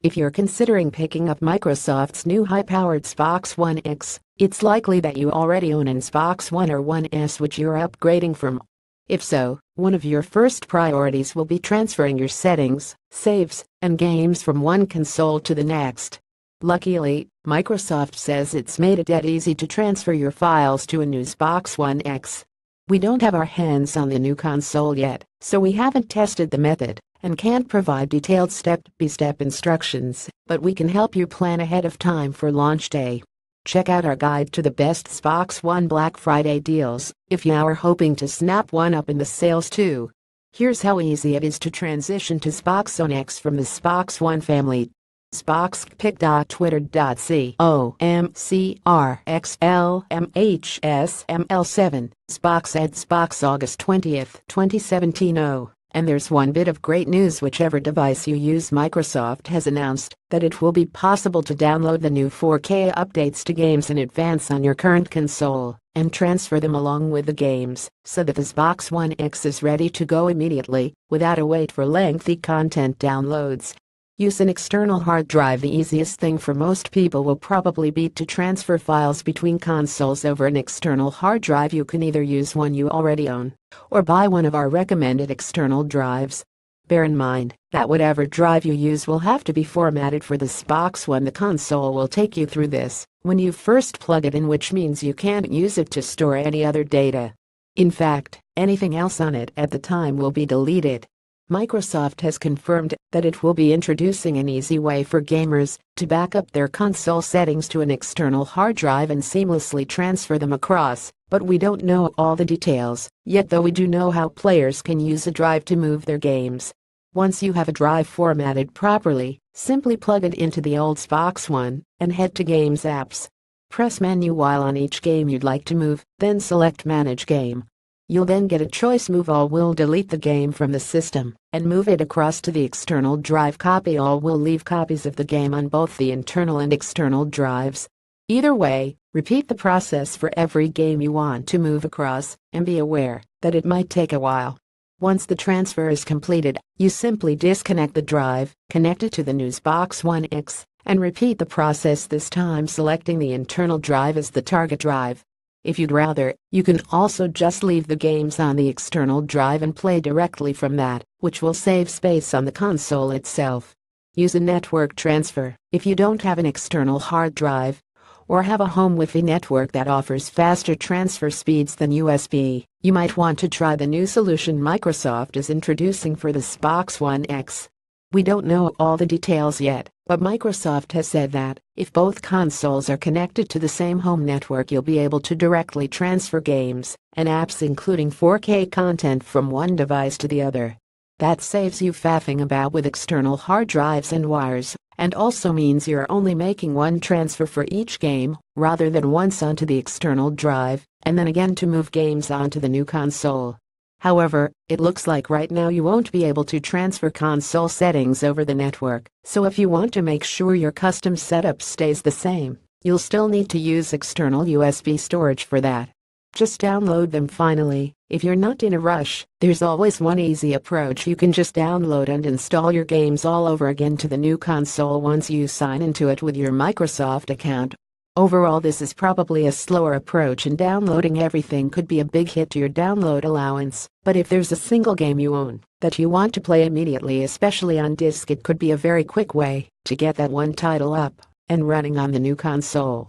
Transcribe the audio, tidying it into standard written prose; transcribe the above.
If you're considering picking up Microsoft's new high-powered Xbox One X, it's likely that you already own an Xbox One or One S which you're upgrading from. If so, one of your first priorities will be transferring your settings, saves, and games from one console to the next. Luckily, Microsoft says it's made it dead easy to transfer your files to a new Xbox One X. We don't have our hands on the new console yet, so we haven't tested the method and can't provide detailed step-by-step instructions, but we can help you plan ahead of time for launch day. Check out our guide to the best Xbox One Black Friday deals if you are hoping to snap one up in the sales too. Here's how easy it is to transition to Xbox One X from the Xbox One family. xboxpic.twitter.com/mcrxlmhsml7 Xbox at Xbox August 20th, 2017. And there's one bit of great news: whichever device you use, Microsoft has announced that it will be possible to download the new 4K updates to games in advance on your current console and transfer them along with the games, so that the Xbox One X is ready to go immediately without a wait for lengthy content downloads. Use an external hard drive. The easiest thing for most people will probably be to transfer files between consoles over an external hard drive. You can either use one you already own or buy one of our recommended external drives. Bear in mind that whatever drive you use will have to be formatted for the Xbox One. The console will take you through this when you first plug it in, which means you can't use it to store any other data. In fact, anything else on it at the time will be deleted. Microsoft has confirmed that it will be introducing an easy way for gamers to back up their console settings to an external hard drive and seamlessly transfer them across, but we don't know all the details yet, though we do know how players can use a drive to move their games. Once you have a drive formatted properly, simply plug it into the old Xbox One and head to Games Apps. Press Menu while on each game you'd like to move, then select Manage Game. You'll then get a choice: move all will delete the game from the system and move it across to the external drive, copy all will leave copies of the game on both the internal and external drives. Either way, repeat the process for every game you want to move across, and be aware that it might take a while. Once the transfer is completed, you simply disconnect the drive, connect it to the new Xbox One X, and repeat the process, this time selecting the internal drive as the target drive. If you'd rather, you can also just leave the games on the external drive and play directly from that, which will save space on the console itself. Use a network transfer if you don't have an external hard drive or have a home Wi-Fi network that offers faster transfer speeds than USB. You might want to try the new solution Microsoft is introducing for the Xbox One X. We don't know all the details yet, but Microsoft has said that if both consoles are connected to the same home network, you'll be able to directly transfer games and apps, including 4K content, from one device to the other. That saves you faffing about with external hard drives and wires, and also means you're only making one transfer for each game, rather than once onto the external drive and then again to move games onto the new console. However, it looks like right now you won't be able to transfer console settings over the network, so if you want to make sure your custom setup stays the same, you'll still need to use external USB storage for that. Just download them. Finally, if you're not in a rush, there's always one easy approach: you can just download and install your games all over again to the new console once you sign into it with your Microsoft account. Overall, this is probably a slower approach, and downloading everything could be a big hit to your download allowance, but if there's a single game you own that you want to play immediately, especially on disc, it could be a very quick way to get that one title up and running on the new console.